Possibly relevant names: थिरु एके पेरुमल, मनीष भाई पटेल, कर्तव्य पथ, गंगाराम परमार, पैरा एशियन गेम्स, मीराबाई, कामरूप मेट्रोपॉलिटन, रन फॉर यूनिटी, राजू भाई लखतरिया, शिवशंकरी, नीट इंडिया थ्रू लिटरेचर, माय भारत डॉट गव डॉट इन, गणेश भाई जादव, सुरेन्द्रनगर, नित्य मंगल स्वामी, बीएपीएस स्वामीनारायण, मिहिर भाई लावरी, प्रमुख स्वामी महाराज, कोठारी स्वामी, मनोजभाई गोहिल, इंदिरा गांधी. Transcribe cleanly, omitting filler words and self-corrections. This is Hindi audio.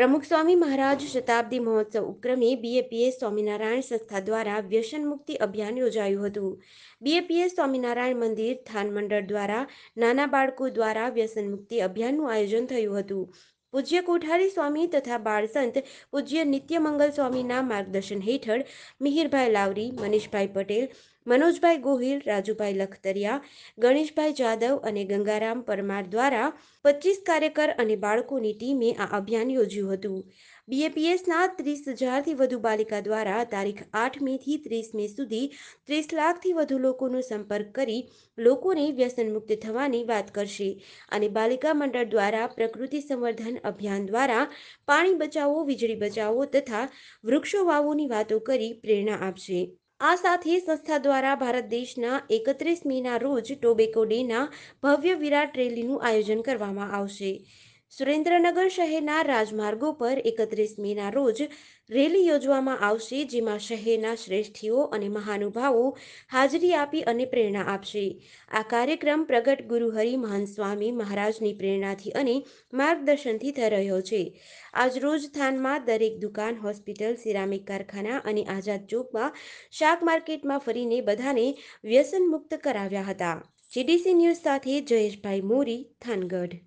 प्रमुख स्वामी महाराज शताब्दी महोत्सव उपक्रमे बीएपीएस स्वामीनारायण संस्था द्वारा व्यसन मुक्ति अभियान योजाયું હતું। बीएपीएस स्वामीनारायण मंदिर थान मंडळ द्वारा નાના બાળકો द्वारा व्यसन मुक्ति અભિયાનનું આયોજન થયું હતું। पूज्य कोठारी स्वामी तथा बाल संत पूज्य नित्य मंगल स्वामी ना मार्गदर्शन हेठळ मिहिर भाई लावरी, मनीष भाई पटेल, मनोजभाई गोहिल, राजू भाई लखतरिया, गणेश भाई जादव अने गंगाराम परमार द्वारा 25 कार्यकर अने बाळकोनी टीमे आ अभियान योज्युं हतुं। बीएपीएस ना 30,000 थी वधु बालिका द्वारा तारीख 8 मे थी 30 मे सुधी 30 लाख थी वधु लोकोनो संपर्क करी लोकोने व्यसन मुक्त थवानी वात करशे अने बालिका मंडळ द्वारा प्रकृति संवर्धन अभियान द्वारा पाणी बचावो, वीजळी बचावो तथा वृक्षो वावोनी वातो करी प्रेरणा आपशे। आ साथे संस्था द्वारा भारत देशना 31 मेना रोज टोबेको डेना भव्य विराट रेलीनुं आयोजन करवामां आवशे। सुरेन्द्रनगर शहरना राजमार्गो पर 31 मेना रोज रेली योजવામાં આવશે, જેમાં શહેરના શ્રેષ્ઠીઓ અને મહાનુભાવો હાજરી આપી અને પ્રેરણા આપશે। આ કાર્યક્રમ પ્રગટ ગુરુ હરિ મહાન સ્વામી મહારાજની પ્રેરણાથી અને માર્ગદર્શનથી થઈ રહ્યો છે। આજ રોજ થાનમાં દરેક દુકાન, હોસ્પિટલ, સિરામિક કારખાના અને આઝાદ ચોકમાં શાક માર્કેટમાં ફરીને બધાને વ્યસન મુક્ત કરાવ્યા હતા। જીડીસી ન્યૂઝ સાથે જયેશભાઈ મોરી, થાનગઢ।